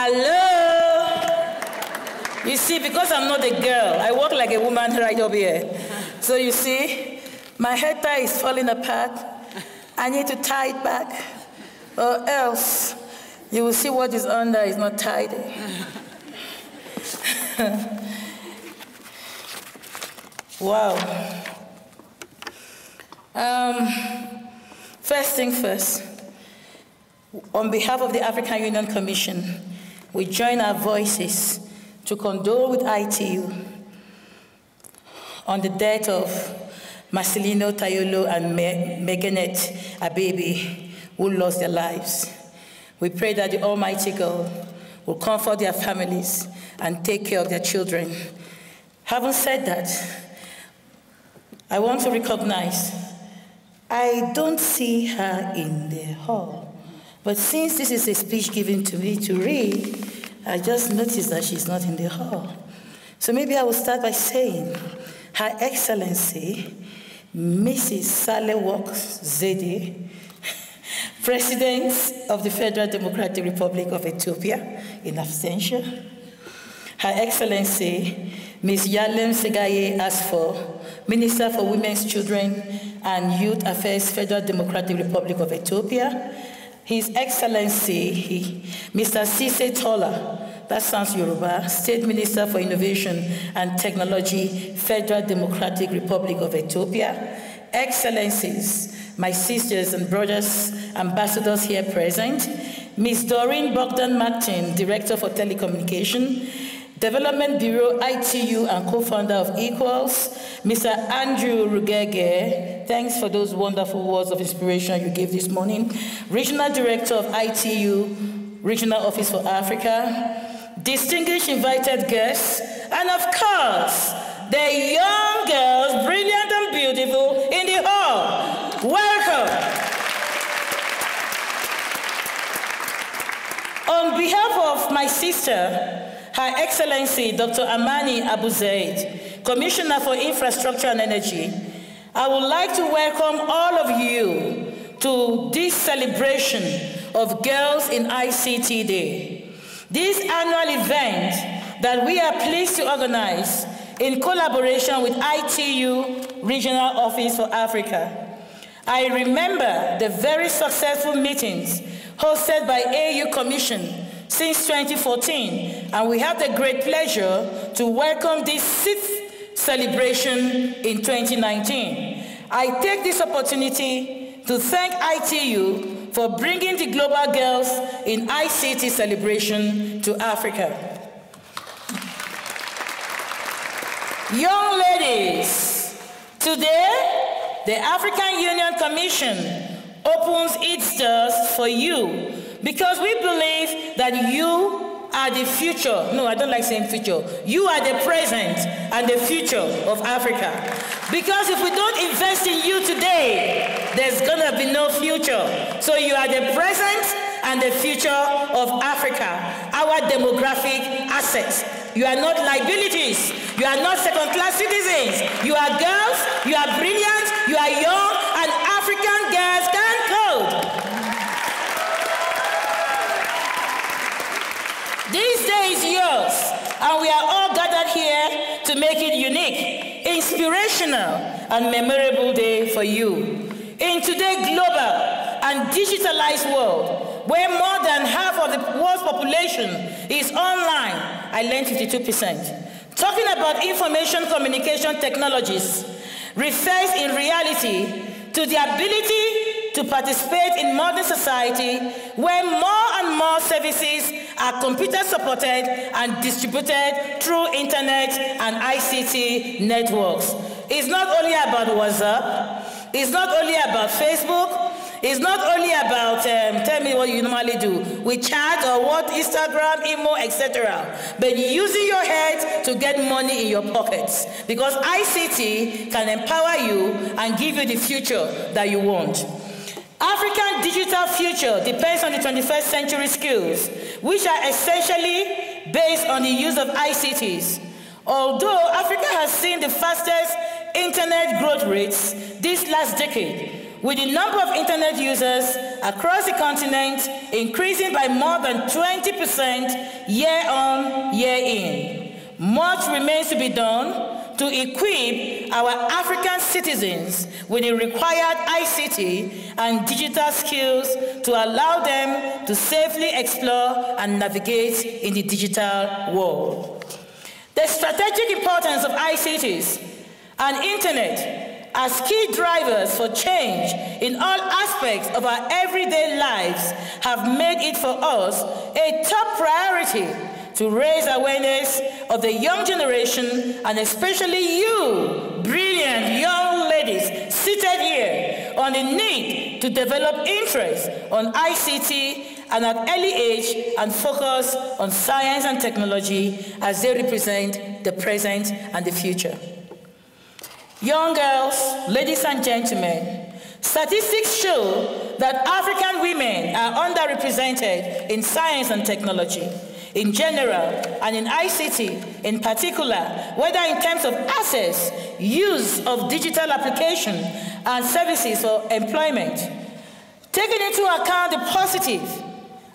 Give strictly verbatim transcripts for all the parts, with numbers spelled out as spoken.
Hello? You see, because I'm not a girl, I walk like a woman right up here. So you see, my head tie is falling apart. I need to tie it back, or else you will see what is under is not tied. Wow. Um, first thing first, on behalf of the African Union Commission, we join our voices to condole with I T U on the death of Marcelino Tayolo and Me Meganet, a baby who lost their lives. We pray that the Almighty God will comfort their families and take care of their children. Having said that, I want to recognize, I don't see her in the hall, but since this is a speech given to me to read, I just noticed that she's not in the hall. So maybe I will start by saying, Her Excellency, Missus Salewox Zede, President of the Federal Democratic Republic of Ethiopia, in absentia. Her Excellency, Miz Yalem Segaye Asfaw, Minister for Women's, Children, and Youth Affairs, Federal Democratic Republic of Ethiopia. His Excellency, he, Mister Sise Tola, that sounds Yoruba, State Minister for Innovation and Technology, Federal Democratic Republic of Ethiopia. Excellencies, my sisters and brothers, ambassadors here present, Miz Doreen Bogdan-Martin, Director for Telecommunication, Development Bureau, I T U, and co-founder of Equals, Mister Andrew Rugege, thanks for those wonderful words of inspiration you gave this morning, Regional Director of I T U, Regional Office for Africa, distinguished invited guests, and of course, the young girls, brilliant and beautiful, in the hall. Welcome. On behalf of my sister, Her Excellency, Doctor Amani Abu-Zaid, Commissioner for Infrastructure and Energy, I would like to welcome all of you to this celebration of Girls in I C T Day. This annual event that we are pleased to organize in collaboration with I T U Regional Office for Africa. I remember the very successful meetings hosted by A U Commission since twenty fourteen, and we have the great pleasure to welcome this sixth celebration in twenty nineteen. I take this opportunity to thank I T U for bringing the Global Girls in I C T celebration to Africa. Young ladies, today the African Union Commission opens its doors for you because we believe that you are the future. No, I don't like saying future. You are the present and the future of Africa. Because if we don't invest in you today, there's gonna be no future. So you are the present and the future of Africa, our demographic assets. You are not liabilities. You are not second-class citizens. You are girls, you are brilliant, you are young, and African girls can code. This day is yours, and we are all gathered here to make it unique, inspirational, and memorable day for you. In today's global and digitalized world, where more than half of the world's population is online, I learned fifty-two percent. Talking about information communication technologies refers in reality to the ability to participate in modern society where more and more services are computer-supported and distributed through internet and I C T networks. It's not only about WhatsApp, it's not only about Facebook, it's not only about, um, tell me what you normally do, WeChat or what, Instagram, Imo, et cetera. But using your head to get money in your pockets. Because I C T can empower you and give you the future that you want. African digital future depends on the twenty-first century skills, which are essentially based on the use of I C Ts. Although Africa has seen the fastest internet growth rates this last decade, with the number of internet users across the continent, increasing by more than twenty percent year on, year in. Much remains to be done to equip our African citizens with the required I C T and digital skills to allow them to safely explore and navigate in the digital world. The strategic importance of I C Ts and internet as key drivers for change in all aspects of our everyday lives have made it for us a top priority to raise awareness of the young generation and especially you, brilliant young ladies seated here, on the need to develop interest on I C T and at early age and focus on science and technology as they represent the present and the future. Young girls, ladies and gentlemen, statistics show that African women are underrepresented in science and technology in general and in I C T in particular, whether in terms of access, use of digital application and services or employment. Taking into account the positive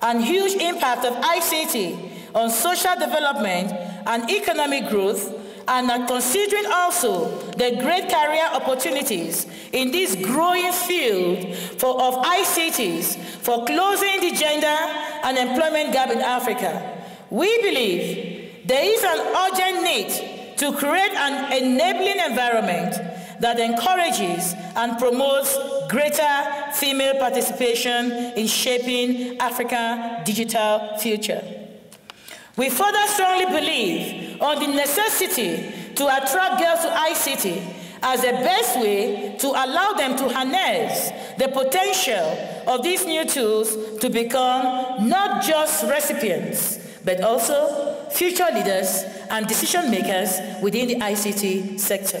and huge impact of I C T on social development and economic growth, and considering also the great career opportunities in this growing field for, of I C Ts for closing the gender and employment gap in Africa, we believe there is an urgent need to create an enabling environment that encourages and promotes greater female participation in shaping Africa's digital future. We further strongly believe on the necessity to attract girls to I C T as the best way to allow them to harness the potential of these new tools to become not just recipients, but also future leaders and decision makers within the I C T sector.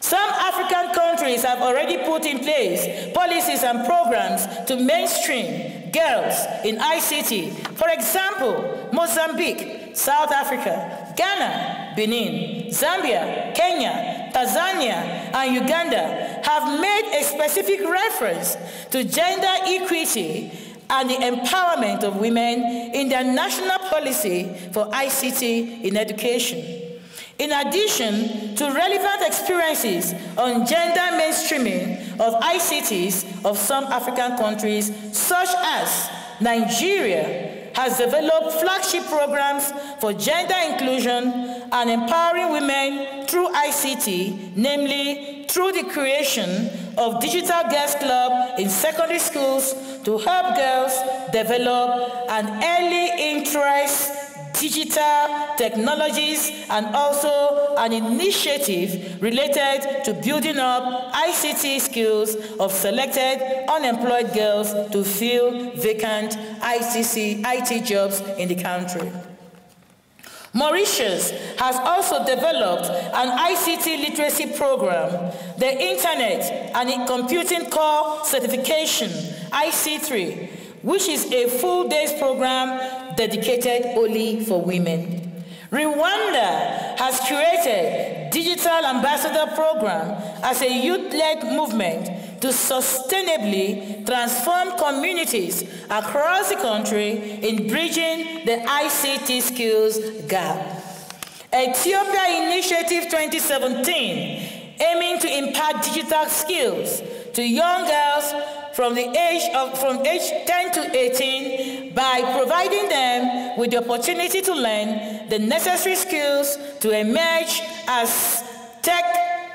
Some African countries have already put in place policies and programs to mainstream girls in I C T. For example, Mozambique, South Africa, Ghana, Benin, Zambia, Kenya, Tanzania, and Uganda have made a specific reference to gender equity and the empowerment of women in their national policy for I C T in education. In addition to relevant experiences on gender mainstreaming of I C Ts of some African countries, such as Nigeria has developed flagship programs for gender inclusion and empowering women through I C T, namely through the creation of digital girls club in secondary schools to help girls develop an early interest digital technologies, and also an initiative related to building up I C T skills of selected unemployed girls to fill vacant I T jobs in the country. Mauritius has also developed an I C T literacy program, the Internet and Computing Core Certification, I C three, which is a full day's program dedicated only for women. Rwanda has curated Digital Ambassador Program as a youth-led movement to sustainably transform communities across the country in bridging the I C T skills gap. Ethiopia Initiative twenty seventeen, aiming to impart digital skills to young girls from the age of from age ten to eighteen by providing them with the opportunity to learn the necessary skills to emerge as tech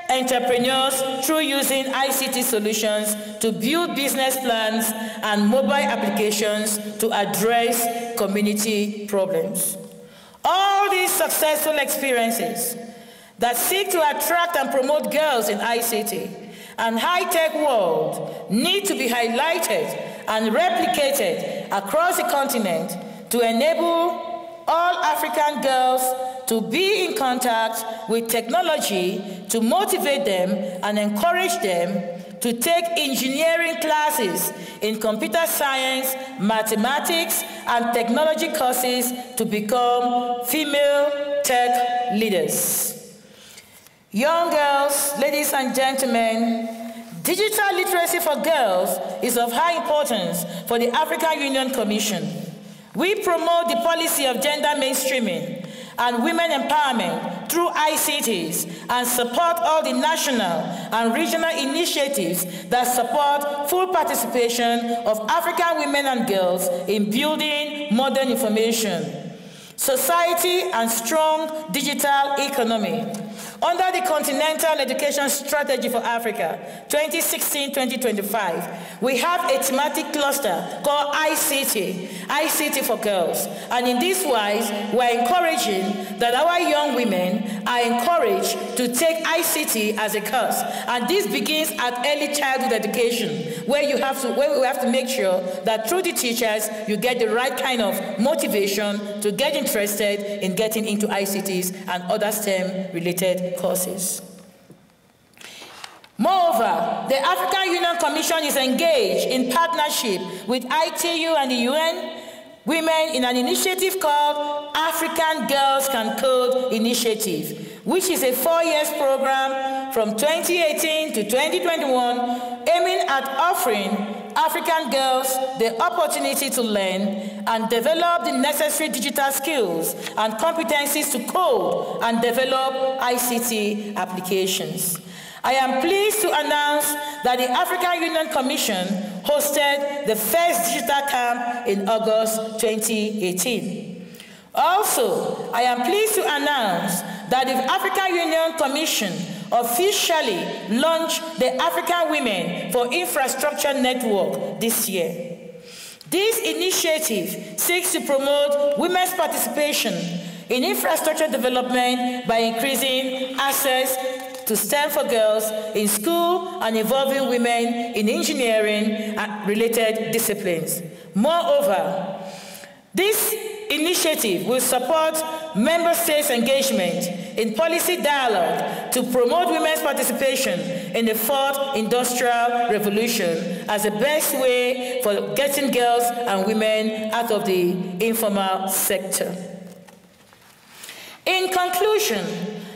entrepreneurs through using I C T solutions to build business plans and mobile applications to address community problems. All these successful experiences that seek to attract and promote girls in I C T and high-tech world need to be highlighted and replicated across the continent to enable all African girls to be in contact with technology, to motivate them and encourage them to take engineering classes in computer science, mathematics, and technology courses to become female tech leaders. Young girls, ladies and gentlemen, Digital literacy for girls is of high importance for the African Union Commission. We promote the policy of gender mainstreaming and women empowerment through I C Ts and support all the national and regional initiatives that support full participation of African women and girls in building modern information, society, and strong digital economy. Under the Continental Education Strategy for Africa, twenty sixteen to twenty twenty-five, we have a thematic cluster called I C T, I C T for girls. And in this wise, we are encouraging that our young women are encouraged to take I C T as a course. And this begins at early childhood education, where, you have to, where we have to make sure that through the teachers, you get the right kind of motivation to get interested in getting into I C Ts and other STEM-related courses. Moreover, the African Union Commission is engaged in partnership with I T U and the U N Women in an initiative called African Girls Can Code Initiative, which is a four-year program from twenty eighteen to twenty twenty-one aiming at offering African girls the opportunity to learn and develop the necessary digital skills and competencies to code and develop I C T applications. I am pleased to announce that the African Union Commission hosted the first digital camp in August twenty eighteen. Also, I am pleased to announce that the African Union Commission officially launched the African Women for Infrastructure Network this year. This initiative seeks to promote women's participation in infrastructure development by increasing access to STEM for girls in school and involving women in engineering and related disciplines. Moreover, this initiative will support member states' engagement in policy dialogue to promote women's participation in the fourth industrial revolution as the best way for getting girls and women out of the informal sector. In conclusion,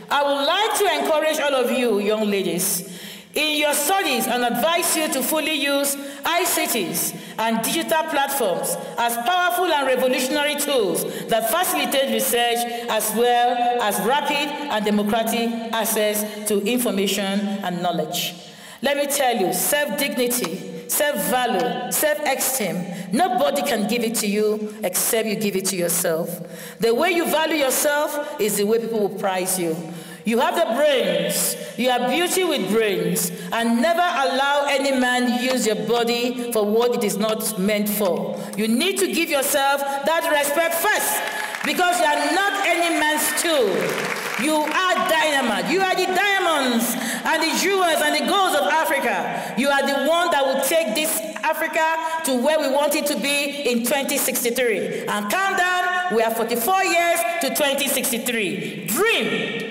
I would like to encourage all of you young ladies in your studies and advise you to fully use I C Ts and digital platforms as powerful and revolutionary tools that facilitate research as well as rapid and democratic access to information and knowledge. Let me tell you, self-dignity, self-value, self-esteem, nobody can give it to you except you give it to yourself. The way you value yourself is the way people will prize you. You have the brains, you have beauty with brains, and never allow any man use your body for what it is not meant for. You need to give yourself that respect first, because you are not any man's tool. You are dynamite. You are the diamonds and the jewels and the golds of Africa. You are the one that will take this Africa to where we want it to be in twenty sixty-three. And countdown, we are forty-four years to twenty sixty-three. Dream.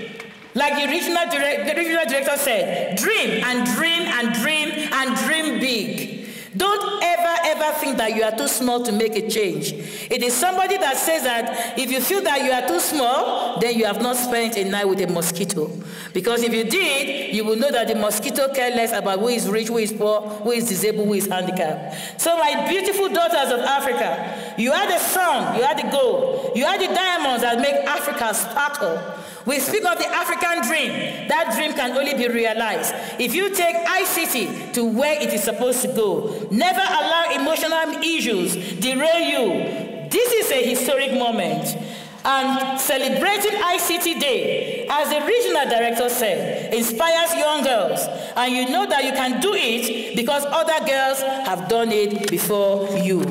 Like the regional, direct, the regional director said, dream and dream and dream and dream big. Don't ever, ever think that you are too small to make a change. It is somebody that says that if you feel that you are too small, then you have not spent a night with a mosquito. Because if you did, you will know that the mosquito cares less about who is rich, who is poor, who is disabled, who is handicapped. So my beautiful daughters of Africa, you are the sun, you are the gold, you are the diamonds that make Africa sparkle. We speak of the African dream. That dream can only be realized if you take I C T to where it is supposed to go. Never allow emotional issues derail you. This is a historic moment. And celebrating I C T Day, as the regional director said, inspires young girls. And you know that you can do it because other girls have done it before you.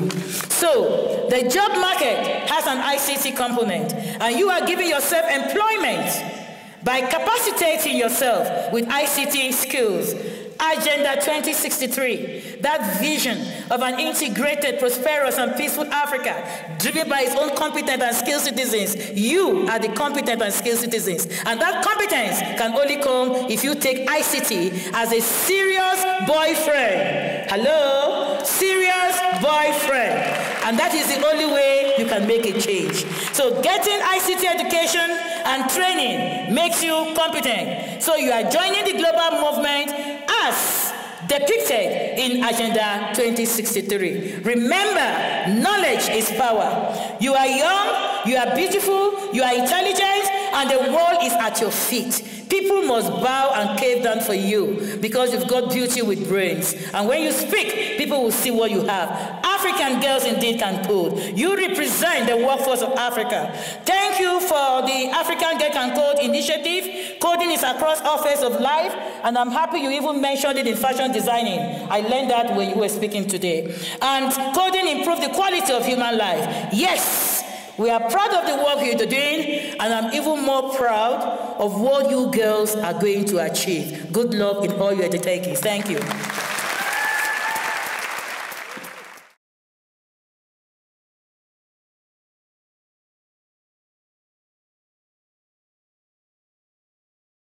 So the job market has an I C T component, and you are giving yourself employment by capacitating yourself with I C T skills. Agenda twenty sixty-three, that vision of an integrated, prosperous, and peaceful Africa, driven by its own competent and skilled citizens. You are the competent and skilled citizens. And that competence can only come if you take I C T as a serious boyfriend. Hello? Serious boyfriend. And that is the only way you can make a change. So getting I C T education and training makes you competent. So you are joining the global movement as depicted in Agenda twenty sixty-three. Remember, knowledge is power. You are young, you are beautiful, you are intelligent, and the world is at your feet. People must bow and cave down for you because you've got beauty with brains. And when you speak, people will see what you have. African girls indeed can code. You represent the workforce of Africa. Thank you for the African Girls Can Code Initiative. Coding is across all phases of life, and I'm happy you even mentioned it in fashion designing. I learned that when you were speaking today. And coding improves the quality of human life. Yes. We are proud of the work you're doing, and I'm even more proud of what you girls are going to achieve. Good luck in all your undertakings. Thank you.